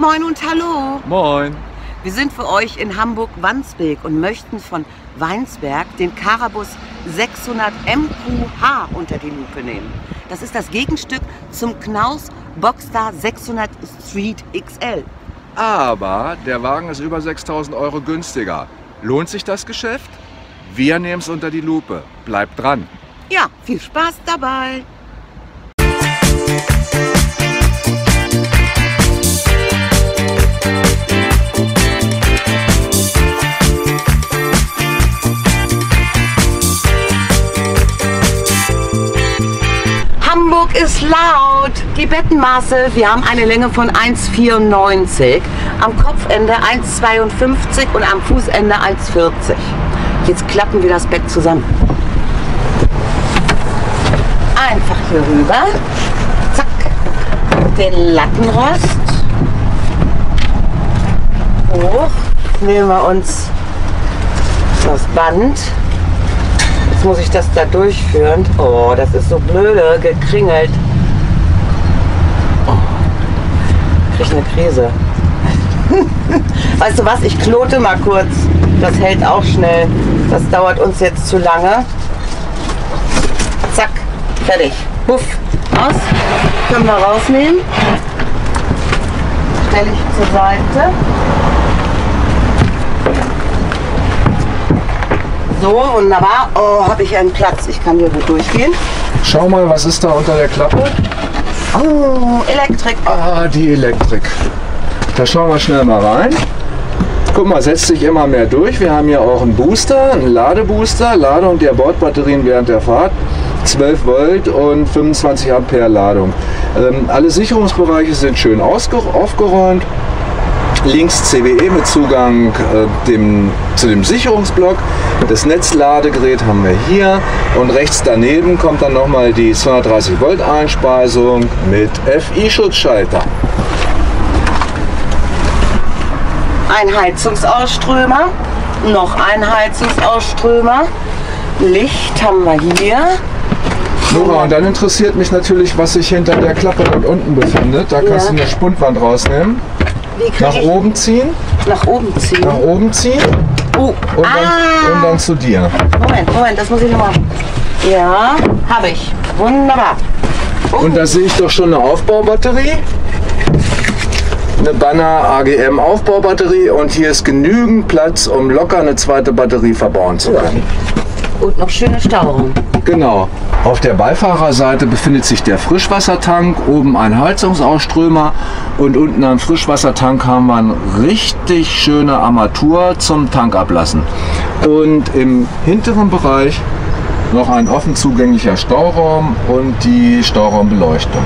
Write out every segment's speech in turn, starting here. Moin und hallo. Moin. Wir sind für euch in Hamburg-Wandsbek und möchten von Weinsberg den Carabus 600 MQH unter die Lupe nehmen. Das ist das Gegenstück zum Knaus Boxstar 600 Street XL. Aber der Wagen ist über 6.000 Euro günstiger. Lohnt sich das Geschäft? Wir nehmen es unter die Lupe. Bleibt dran. Ja, viel Spaß dabei. Hamburg ist laut. Die Bettenmaße, wir haben eine Länge von 1,94, am Kopfende 1,52 und am Fußende 1,40. Jetzt klappen wir das Bett zusammen. Einfach hier rüber, zack, den Lattenrost hoch, nehmen wir uns das Band. Jetzt muss ich das da durchführen. Oh, das ist so blöde, gekringelt. Oh, krieg eine Krise. Weißt du was, ich knote mal kurz. Das hält auch schnell. Das dauert uns jetzt zu lange. Zack, fertig. Buff, aus. Können wir rausnehmen. Stelle ich zur Seite. So, wunderbar. Oh, habe ich einen Platz. Ich kann hier gut durchgehen. Schau mal, was ist da unter der Klappe? Oh, Elektrik. Ah, die Elektrik. Da schauen wir schnell mal rein. Guck mal, setzt sich immer mehr durch. Wir haben hier auch einen Booster, einen Ladebooster. Ladung der Bordbatterien während der Fahrt. 12 Volt und 25 Ampere Ladung. Alle Sicherungsbereiche sind schön aufgeräumt. Links CWE mit Zugang zu dem Sicherungsblock. Das Netzladegerät haben wir hier und rechts daneben kommt dann nochmal die 230 Volt Einspeisung mit FI-Schutzschalter. Ein Heizungsausströmer, noch ein Heizungsausströmer, Licht haben wir hier. Nora, und dann interessiert mich natürlich, was sich hinter der Klappe dort unten befindet. Da kannst du eine Spundwand rausnehmen. Nach oben ziehen. Nach oben ziehen. Nach oben ziehen. Und dann zu dir. Moment, Moment, das muss ich nochmal. Ja, habe ich. Wunderbar. Und da sehe ich doch schon eine Aufbaubatterie. Eine Banner AGM Aufbaubatterie. Und hier ist genügend Platz, um locker eine zweite Batterie verbauen zu können. Und noch schöne Stauung. Genau. Auf der Beifahrerseite befindet sich der Frischwassertank, oben ein Heizungsausströmer und unten am Frischwassertank haben wir eine richtig schöne Armatur zum Tankablassen. Und im hinteren Bereich noch ein offen zugänglicher Stauraum und die Stauraumbeleuchtung.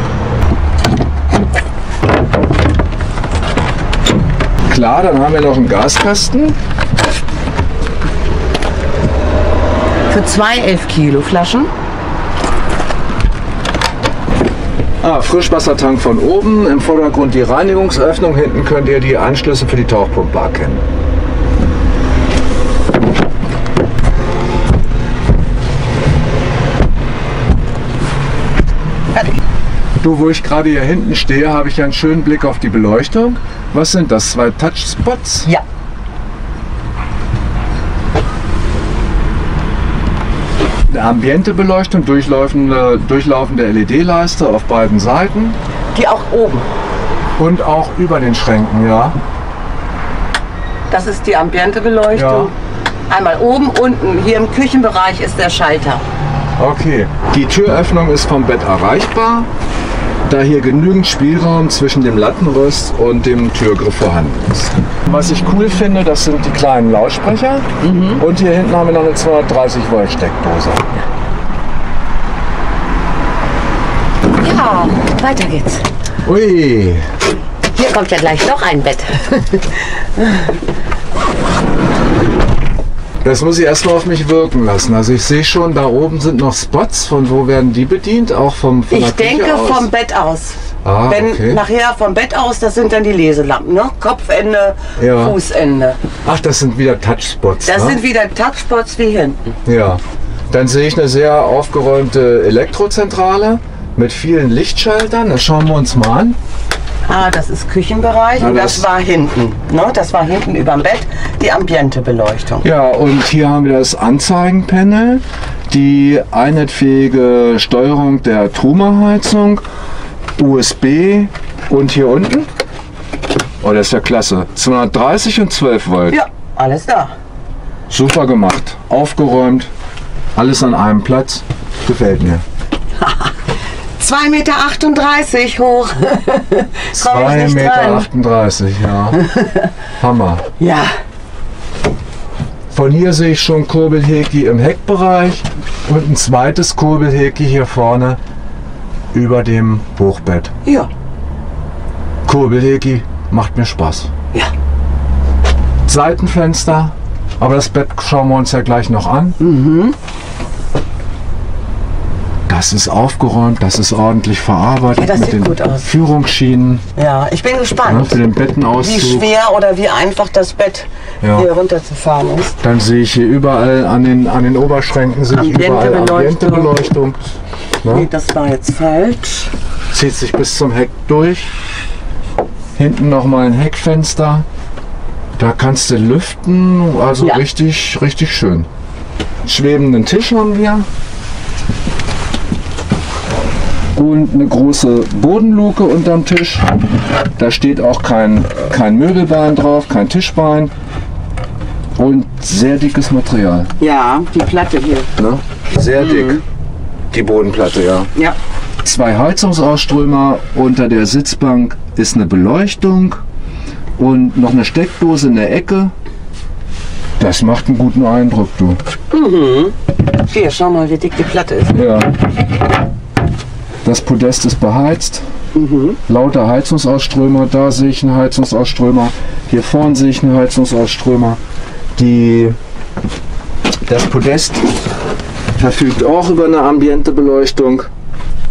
Klar, dann haben wir noch einen Gaskasten. Für zwei 11 Kilo Flaschen. Ah, Frischwassertank von oben, im Vordergrund die Reinigungsöffnung, hinten könnt ihr die Anschlüsse für die Tauchpumpe erkennen. Fertig. Du, wo ich gerade hier hinten stehe, habe ich einen schönen Blick auf die Beleuchtung. Was sind das, zwei Touchspots? Ja. Ambiente Beleuchtung, durchlaufende LED-Leiste auf beiden Seiten. Die auch oben. Und auch über den Schränken, ja. Das ist die Ambiente Beleuchtung. Ja. Einmal oben, unten. Hier im Küchenbereich ist der Schalter. Okay. Die Türöffnung ist vom Bett erreichbar, da hier genügend Spielraum zwischen dem Lattenrost und dem Türgriff vorhanden ist. Was ich cool finde, das sind die kleinen Lautsprecher und hier hinten haben wir noch eine 230 Volt Steckdose. Ja, weiter geht's. Ui. Hier kommt ja gleich noch ein Bett. Das muss ich erstmal auf mich wirken lassen. Also ich sehe schon, da oben sind noch Spots. Von wo werden die bedient? Auch vom Bett aus? Ich denke vom Bett aus. Ah, okay. Nachher vom Bett aus, das sind dann die Leselampen. Ne? Kopfende, ja. Fußende. Ach, das sind wieder Touchspots. Das sind wieder Touchspots wie hinten. Ja. Dann sehe ich eine sehr aufgeräumte Elektrozentrale mit vielen Lichtschaltern. Das schauen wir uns mal an. Ah, das ist Küchenbereich, ja, und das war hinten. Ne? Das war hinten überm Bett, die Ambientebeleuchtung. Ja, und hier haben wir das Anzeigenpanel, die einheitfähige Steuerung der Truma-Heizung, USB und hier unten, oh, das ist ja klasse, 230 und 12 Volt. Ja, alles da. Super gemacht, aufgeräumt, alles an einem Platz, gefällt mir. 2,38 Meter hoch. 2,38 Meter, ja. Hammer. Ja. Von hier sehe ich schon Kurbelhäki im Heckbereich und ein zweites Kurbelhäki hier vorne über dem Hochbett. Ja. Kurbelhäki macht mir Spaß. Ja. Seitenfenster, aber das Bett schauen wir uns ja gleich noch an. Mhm. Das ist aufgeräumt, das ist ordentlich verarbeitet, ja, mit den Führungsschienen. Ja, ich bin gespannt, für den Bettenauszug, wie schwer oder wie einfach das Bett, ja, hier runterzufahren ist. Dann sehe ich hier überall an den Oberschränken sind überall Ambientebeleuchtung. Nee, das war jetzt falsch. Zieht sich bis zum Heck durch. Hinten nochmal ein Heckfenster. Da kannst du lüften, also ja, richtig, richtig schön. Schwebenden Tisch haben wir. Und eine große Bodenluke unterm Tisch. Da steht auch kein Möbelbein drauf, kein Tischbein. Und sehr dickes Material. Ja, die Platte hier. Ne? Sehr dick. Die Bodenplatte, ja. Ja. 2 Heizungsausströmer. Unter der Sitzbank ist eine Beleuchtung. Und noch eine Steckdose in der Ecke. Das macht einen guten Eindruck, du. Mhm. Hier, schau mal, wie dick die Platte ist. Ja. Das Podest ist beheizt, lauter Heizungsausströmer, da sehe ich einen Heizungsausströmer, hier vorne sehe ich einen Heizungsausströmer. Das Podest verfügt auch über eine Ambientebeleuchtung,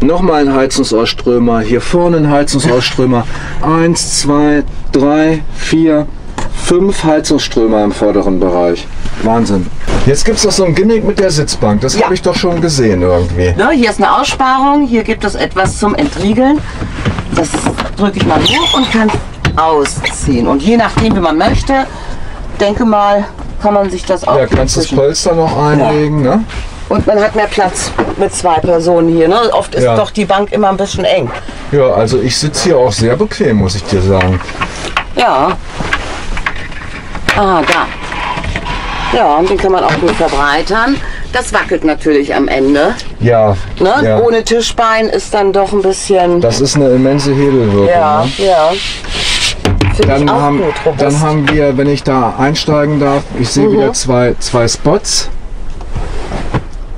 nochmal ein Heizungsausströmer, hier vorne ein Heizungsausströmer, 1, 2, 3, 4, 5 Heizungsströmer im vorderen Bereich. Wahnsinn. Jetzt gibt es doch so ein Gimmick mit der Sitzbank. Das, ja, habe ich doch schon gesehen irgendwie. Ne, hier ist eine Aussparung. Hier gibt es etwas zum Entriegeln. Das drücke ich mal hoch und kann ausziehen. Und je nachdem, wie man möchte, denke mal, kann man sich das auch... Ja, kannst das Polster noch einlegen, ja, ne? Und man hat mehr Platz mit 2 Personen hier. Ne? Oft ist, ja, doch die Bank immer ein bisschen eng. Ja, also ich sitze hier auch sehr bequem, muss ich dir sagen. Ja. Ah, da. Ja, und den kann man auch gut verbreitern. Das wackelt natürlich am Ende. Ja, ne? Ja. Ohne Tischbein ist dann doch ein bisschen... Das ist eine immense Hebelwirkung. Ja, ne? Ja. Dann haben wir, wenn ich da einsteigen darf, ich sehe wieder zwei Spots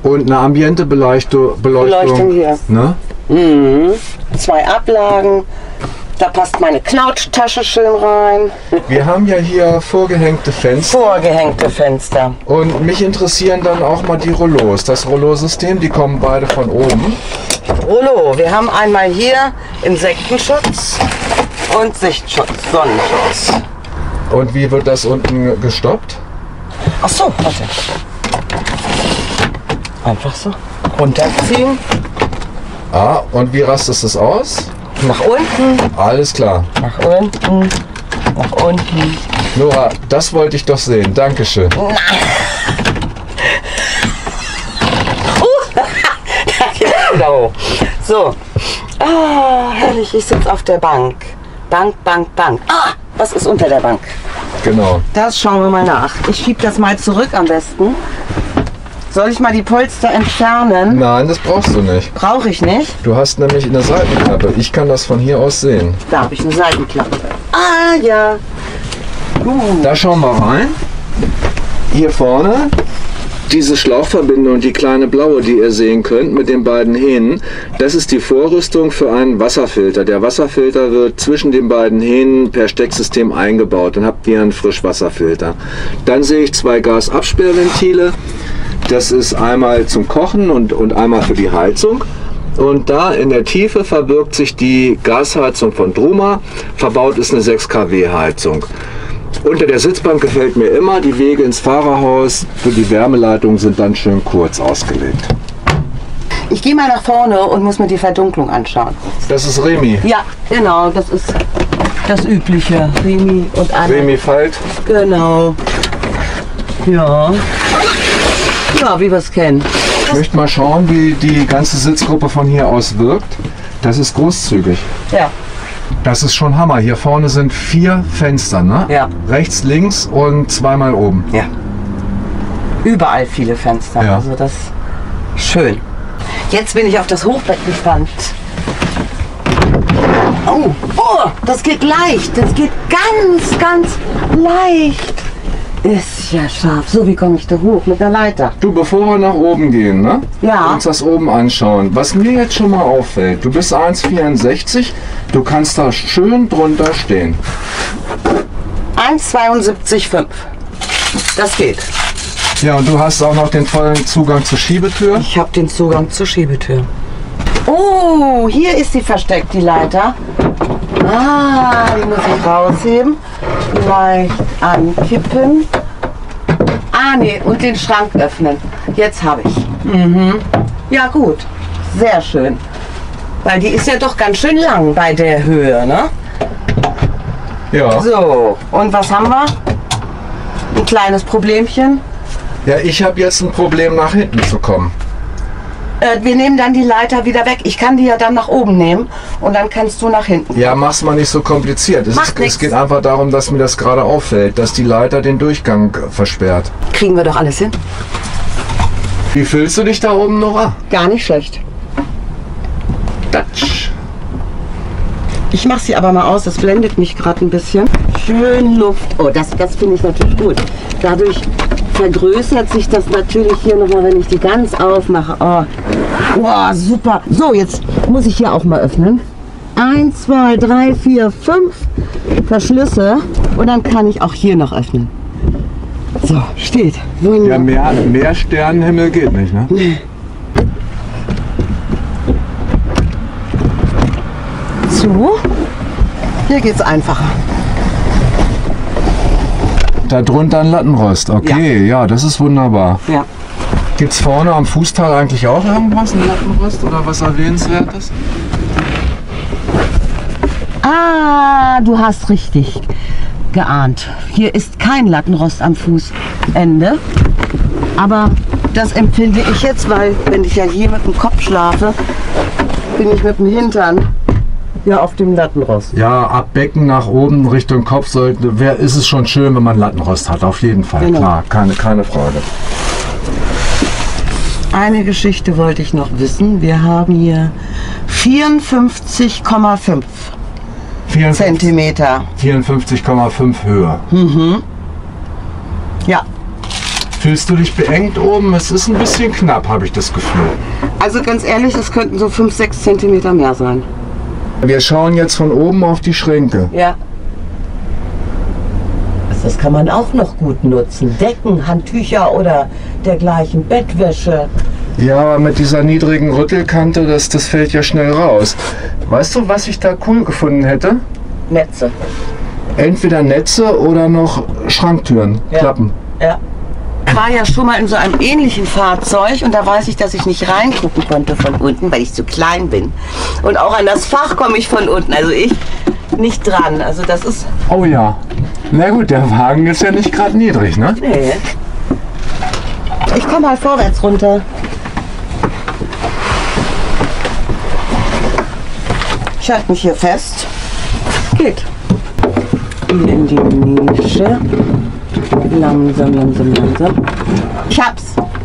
und eine Ambientebeleuchtung hier. Ne? Mhm. 2 Ablagen. Da passt meine Knautschtasche schön rein. Wir haben ja hier vorgehängte Fenster. Vorgehängte Fenster. Und mich interessieren dann auch mal die Rollos. Das Rollo-System, die kommen beide von oben. Rollo, wir haben einmal hier Insektenschutz und Sichtschutz, Sonnenschutz. Und wie wird das unten gestoppt? Ach so, warte. Einfach so. Runterziehen. Ah, und wie rastest das aus? Nach unten. Alles klar. Nach unten. Nach unten. Nora, das wollte ich doch sehen. Dankeschön. So. Ah, herrlich. Ich sitze auf der Bank. Bank, Bank, Bank. Ah, was ist unter der Bank? Genau. Das schauen wir mal nach. Ich schiebe das mal zurück am besten. Soll ich mal die Polster entfernen? Nein, das brauchst du nicht. Brauche ich nicht? Du hast nämlich eine Seitenklappe. Ich kann das von hier aus sehen. Da habe ich eine Seitenklappe. Ah, ja. Da schauen wir rein. Hier vorne diese Schlauchverbindung, die kleine blaue, die ihr sehen könnt, mit den beiden Hähnen. Das ist die Vorrüstung für einen Wasserfilter. Der Wasserfilter wird zwischen den beiden Hähnen per Stecksystem eingebaut. Dann habt ihr einen Frischwasserfilter. Dann sehe ich 2 Gasabsperrventile. Das ist einmal zum Kochen und einmal für die Heizung. Und da in der Tiefe verbirgt sich die Gasheizung von Truma. Verbaut ist eine 6 kW Heizung. Unter der Sitzbank gefällt mir immer. Die Wege ins Fahrerhaus für die Wärmeleitung sind dann schön kurz ausgelegt. Ich gehe mal nach vorne und muss mir die Verdunklung anschauen. Das ist Remi. Ja, genau, das ist das übliche. Remi und Anne. Remi Falt. Genau. Ja. Ja, wie wir es kennen. Ich möchte mal schauen, wie die ganze Sitzgruppe von hier aus wirkt. Das ist großzügig. Ja. Das ist schon Hammer. Hier vorne sind 4 Fenster, ne? Ja. Rechts, links und 2 mal oben. Ja. Überall viele Fenster. Ja. Also das ist schön. Jetzt bin ich auf das Hochbett gespannt. Oh, oh, das geht leicht. Das geht ganz, ganz leicht. Ist ja scharf. So, wie komme ich da hoch? Mit der Leiter. Du, bevor wir nach oben gehen, ne? Ja. Uns das oben anschauen. Was mir jetzt schon mal auffällt, du bist 1,64, du kannst da schön drunter stehen. 1,72,5. Das geht. Ja, und du hast auch noch den vollen Zugang zur Schiebetür. Ich habe den Zugang zur Schiebetür. Oh, hier ist sie versteckt, die Leiter. Ah, die muss ich rausheben. Leicht ankippen. Ah, nee, und den Schrank öffnen. Jetzt habe ich. Mhm. Ja, gut. Sehr schön. Weil die ist ja doch ganz schön lang bei der Höhe, ne? Ja. So, und was haben wir? Ein kleines Problemchen. Ja, ich habe jetzt ein Problem, nach hinten zu kommen. Wir nehmen dann die Leiter wieder weg. Ich kann die ja dann nach oben nehmen und dann kannst du nach hinten. Ja, mach's mal nicht so kompliziert. Es geht einfach darum, dass mir das gerade auffällt, dass die Leiter den Durchgang versperrt. Kriegen wir doch alles hin. Wie fühlst du dich da oben, Nora? Gar nicht schlecht. Touch. Ich mach sie aber mal aus, das blendet mich gerade ein bisschen. Schön Luft. Oh, das finde ich natürlich gut. Dadurch vergrößert sich das natürlich hier nochmal, wenn ich die ganz aufmache. Oh, wow, super. So, jetzt muss ich hier auch mal öffnen. 1, 2, 3, 4, 5 Verschlüsse. Und dann kann ich auch hier noch öffnen. So, steht. Wunderbar. Ja, mehr Sternenhimmel geht nicht, ne? Nee. So, hier geht's einfacher. Darunter ein Lattenrost, okay, ja, das ist wunderbar. Ja. Gibt es vorne am Fußteil eigentlich auch irgendwas, ein Lattenrost oder was Erwähnenswertes? Ah, du hast richtig geahnt. Hier ist kein Lattenrost am Fußende, aber das empfinde ich jetzt, weil wenn ich ja hier mit dem Kopf schlafe, bin ich mit dem Hintern. Ja, auf dem Lattenrost. Ja, ab Becken nach oben Richtung Kopf ist es schon schön, wenn man Lattenrost hat. Auf jeden Fall, genau. Klar, keine Frage. Eine Geschichte wollte ich noch wissen. Wir haben hier 54,5 Zentimeter. 54,5 Höhe. Mhm. Ja. Fühlst du dich beengt oben? Es ist ein bisschen knapp, habe ich das Gefühl. Also ganz ehrlich, es könnten so 5-6 Zentimeter mehr sein. Wir schauen jetzt von oben auf die Schränke. Ja. Das kann man auch noch gut nutzen. Decken, Handtücher oder dergleichen, Bettwäsche. Ja, aber mit dieser niedrigen Rüttelkante, das fällt ja schnell raus. Weißt du, was ich da cool gefunden hätte? Netze. Entweder Netze oder noch Schranktüren, ja. Klappen. Ja. Ich war ja schon mal in so einem ähnlichen Fahrzeug und da weiß ich, dass ich nicht reingucken konnte von unten, weil ich zu klein bin. Und auch an das Fach komme ich von unten, also ich nicht dran. Also das ist... Oh ja. Na gut, der Wagen ist ja nicht gerade niedrig, ne? Nee. Ich komme mal vorwärts runter. Ich halte mich hier fest. Geht. In die Nische. Langsam, langsam, langsam. Ich hab's.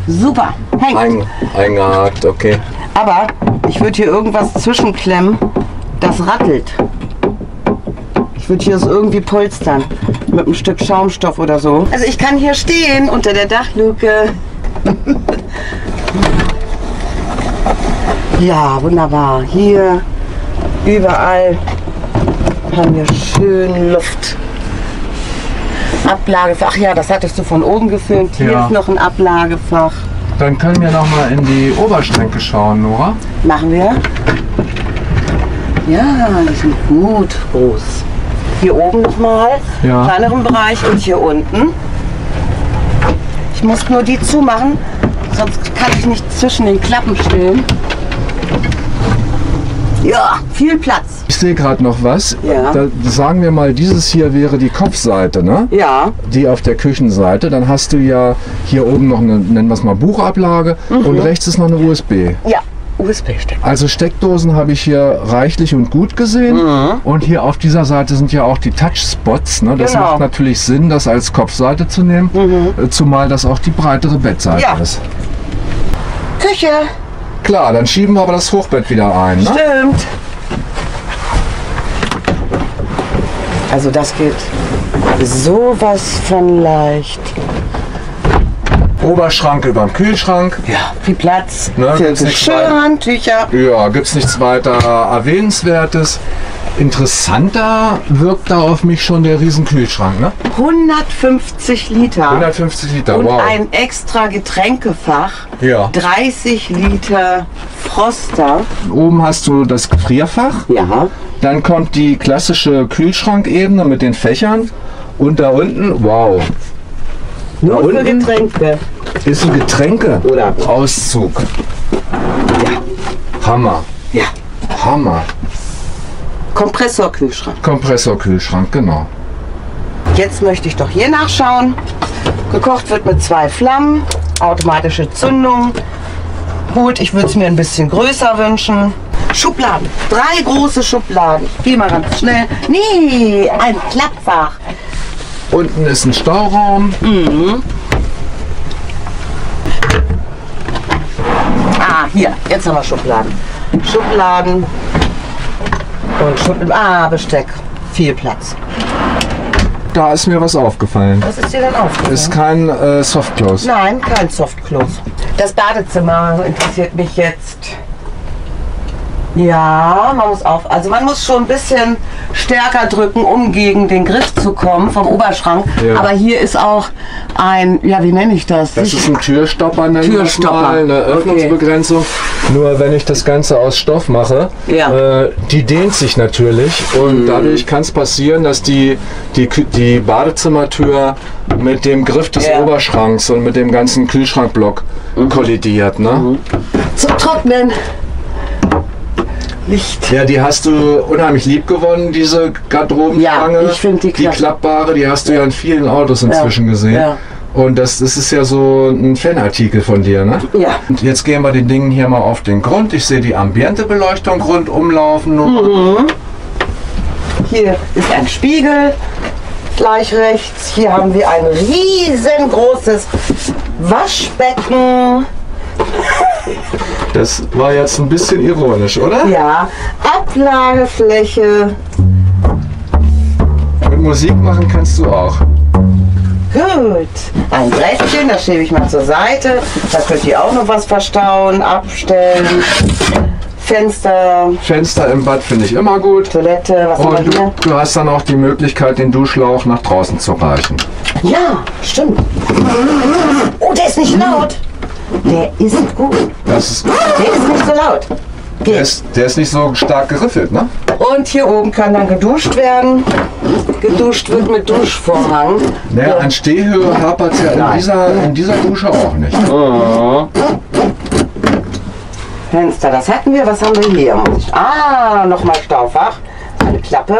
Super. Hängt. Eingehakt, okay. Aber ich würde hier irgendwas zwischenklemmen, das rattelt. Ich würde hier das irgendwie polstern. Mit einem Stück Schaumstoff oder so. Also ich kann hier stehen unter der Dachluke. Ja, wunderbar. Hier, überall haben wir schön Luft. Ablagefach, ach ja, das hattest du von oben gefilmt. Hier ist noch ein Ablagefach. Dann können wir noch mal in die Oberschränke schauen, Nora. Machen wir. Ja, die sind gut groß. Hier oben nochmal, ja. Kleineren Bereich und hier unten. Ich muss nur die zumachen, sonst kann ich nicht zwischen den Klappen stehen. Ja, viel Platz. Ich sehe gerade noch was. Ja. Da, sagen wir mal, dieses hier wäre die Kopfseite, ne? Ja. Die auf der Küchenseite. Dann hast du ja hier oben noch eine, nennen wir es mal, Buchablage und rechts ist noch eine USB. Ja. USB-Steckdosen. Also Steckdosen habe ich hier reichlich und gut gesehen. Und hier auf dieser Seite sind ja auch die Touchspots. Ne? Das macht natürlich Sinn, das als Kopfseite zu nehmen, zumal das auch die breitere Bettseite ist. Küche. Klar, dann schieben wir aber das Hochbett wieder ein. Ne? Stimmt. Also das geht sowas von leicht. Oberschranke über dem Kühlschrank. Ja, viel Platz. Ne, für Geschirrhandtücher. Ja, gibt es nichts weiter Erwähnenswertes. Interessanter wirkt da auf mich schon der riesen Kühlschrank. Ne? 150 Liter. 150 Liter, und wow. Ein extra Getränkefach. Ja. 30 Liter Froster. Oben hast du das Gefrierfach. Ja. Dann kommt die klassische Kühlschrankebene mit den Fächern. Und da unten, wow. Nur für Getränke. Ist ein Getränke oder Auszug. Ja. Hammer. Ja. Hammer. Kompressorkühlschrank. Kompressorkühlschrank, genau. Jetzt möchte ich doch hier nachschauen. Gekocht wird mit 2 Flammen, automatische Zündung. Gut, ich würde es mir ein bisschen größer wünschen. Schubladen. 3 große Schubladen. Geh mal ganz schnell. Nee, ein Klappfach. Unten ist ein Stauraum. Ah, hier, jetzt haben wir Schubladen. Schubladen und Schubladen. Ah, Besteck. Viel Platz. Da ist mir was aufgefallen. Was ist dir denn aufgefallen? Ist kein Softclose. Nein, kein Softclose. Das Badezimmer interessiert mich jetzt. Ja, man muss auf, also man muss schon ein bisschen stärker drücken, um gegen den Griff zu kommen vom Oberschrank. Ja. Aber hier ist auch ein, ja, wie nenne ich das? Das ist ein Türstopper, nennen wir es mal, eine Öffnungsbegrenzung. Okay. Nur wenn ich das Ganze aus Stoff mache, die dehnt sich natürlich und dadurch kann es passieren, dass die Badezimmertür mit dem Griff des Oberschranks und mit dem ganzen Kühlschrankblock kollidiert. Ne? Zum Trocknen. Licht. Ja, die hast du unheimlich lieb gewonnen, diese Garderobenstange. Ja, ich finde die klasse. Die klappbare, die hast du ja in vielen Autos inzwischen gesehen. Ja. Und das ist ja so ein Fanartikel von dir, ne? Ja. Und jetzt gehen wir den Dingen hier mal auf den Grund. Ich sehe die Ambientebeleuchtung rundum laufen. Hier ist ein Spiegel, gleich rechts. Hier haben wir ein riesengroßes Waschbecken. Das war jetzt ein bisschen ironisch, oder? Ja, Ablagefläche. Mit Musik machen kannst du auch. Gut, ein Brettchen, das schiebe ich mal zur Seite. Da könnt ihr auch noch was verstauen, abstellen. Fenster. Fenster im Bad finde ich immer gut. Toilette, was auch immer. Du hast dann auch die Möglichkeit, den Duschschlauch nach draußen zu reichen. Ja, stimmt. Oh, der ist nicht laut. Der ist gut. Das ist gut. Der ist nicht so laut. Der ist nicht so stark geriffelt, ne? Und hier oben kann dann geduscht werden. Geduscht wird mit Duschvorhang. Naja, an Stehhöhe hapert es ja in dieser Dusche auch nicht. Oh. Fenster, das hatten wir. Was haben wir hier? Ah, nochmal Staufach. Eine Klappe.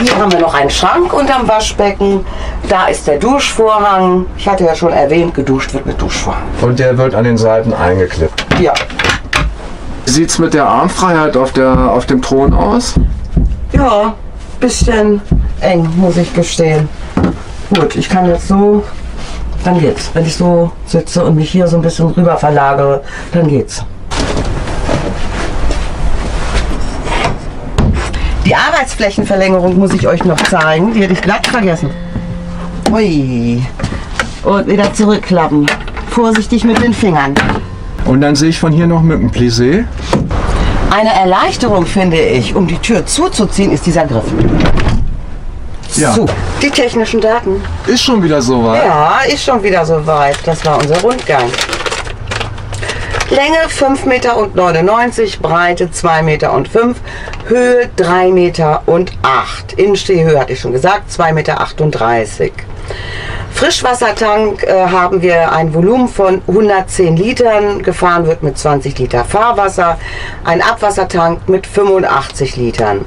Hier haben wir noch einen Schrank unterm Waschbecken. Da ist der Duschvorhang. Ich hatte ja schon erwähnt, geduscht wird mit Duschvorhang. Und der wird an den Seiten eingeklippt. Ja. Wie sieht es mit der Armfreiheit auf dem Thron aus? Ja, bisschen eng, muss ich gestehen. Gut, ich kann jetzt so, dann geht's. Wenn ich so sitze und mich hier so ein bisschen rüber verlagere, dann geht's. Die Arbeitsflächenverlängerung muss ich euch noch zeigen. Die hätte ich glatt vergessen. Ui. Und wieder zurückklappen. Vorsichtig mit den Fingern. Und dann sehe ich von hier noch Mückenplissé. Eine Erleichterung, finde ich, um die Tür zuzuziehen, ist dieser Griff. Ja. So, die technischen Daten. Ist schon wieder soweit. Ja, ist schon wieder soweit. Das war unser Rundgang. Länge 5,99 Meter, Breite 2,05 Meter, Höhe 3,08 Meter. Innenstehhöhe hatte ich schon gesagt, 2,38 Meter. Frischwassertank haben wir ein Volumen von 110 Litern, gefahren wird mit 20 Liter Fahrwasser, ein Abwassertank mit 85 Litern.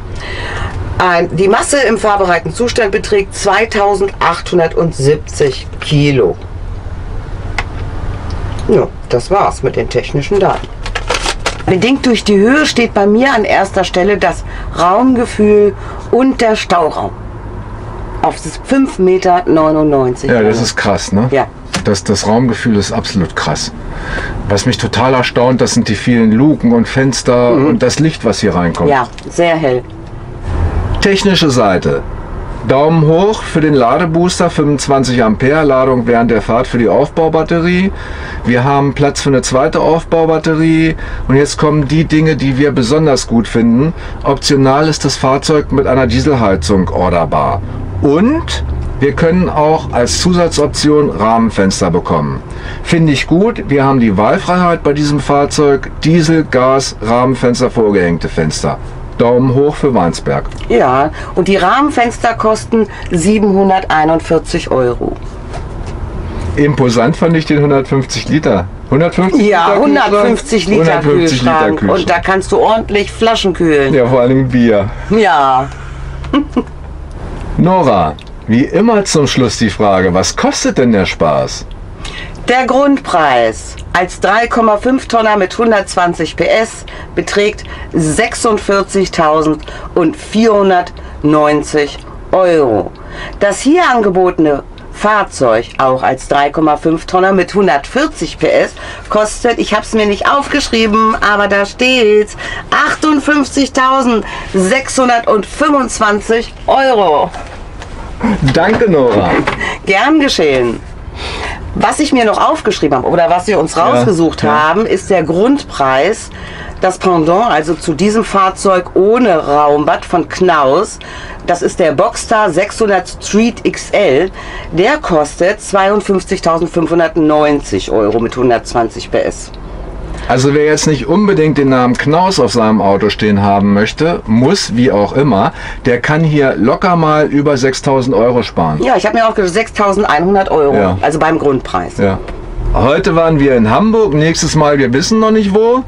Die Masse im fahrbereiten Zustand beträgt 2870 Kilo. Ja, das war's mit den technischen Daten. Bedingt durch die Höhe steht bei mir an erster Stelle das Raumgefühl und der Stauraum. Auf 5,99 Meter. Ja, das ist krass, ne? Ja. Das Raumgefühl ist absolut krass. Was mich total erstaunt, das sind die vielen Luken und Fenster und das Licht, was hier reinkommt. Ja, sehr hell. Technische Seite. Daumen hoch für den Ladebooster, 25 Ampere Ladung während der Fahrt für die Aufbaubatterie. Wir haben Platz für eine zweite Aufbaubatterie und jetzt kommen die Dinge, die wir besonders gut finden. Optional ist das Fahrzeug mit einer Dieselheizung orderbar. Und wir können auch als Zusatzoption Rahmenfenster bekommen. Finde ich gut, wir haben die Wahlfreiheit bei diesem Fahrzeug, Diesel, Gas, Rahmenfenster, vorgehängte Fenster. Daumen hoch für Weinsberg. Ja, und die Rahmenfenster kosten 741 Euro. Imposant fand ich den 150 Liter. 150 ja, Liter 150 Kühlschrank? Liter 150 Kühlschrank. Liter Kühlschrank. Und da kannst du ordentlich Flaschen kühlen. Ja, vor allem Bier. Ja. Nora, wie immer zum Schluss die Frage, was kostet denn der Spaß? Der Grundpreis als 3,5 Tonner mit 120 PS beträgt 46.490 Euro. Das hier angebotene Fahrzeug auch als 3,5 Tonner mit 140 PS kostet, ich habe es mir nicht aufgeschrieben, aber da steht's, 58.625 Euro. Danke, Nora. Gern geschehen. Was ich mir noch aufgeschrieben habe oder was wir uns rausgesucht haben, ist der Grundpreis, das Pendant, also zu diesem Fahrzeug ohne Raumbad von Knaus. Das ist der Boxstar 600 Street XL. Der kostet 52.590 Euro mit 120 PS. Also wer jetzt nicht unbedingt den Namen Knaus auf seinem Auto stehen haben möchte, muss, wie auch immer, der kann hier locker mal über 6.000 Euro sparen. Ja, ich habe mir auch gesagt, 6.100 Euro, also beim Grundpreis. Ja. Heute waren wir in Hamburg, nächstes Mal, wir wissen noch nicht wo.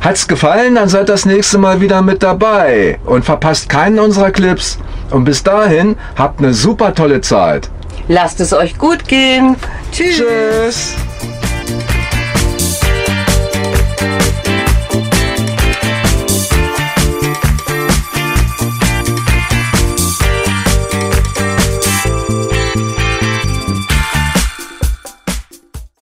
Hat's gefallen, dann seid das nächste Mal wieder mit dabei und verpasst keinen unserer Clips. Und bis dahin, habt eine super tolle Zeit. Lasst es euch gut gehen. Tschüss. Tschüss.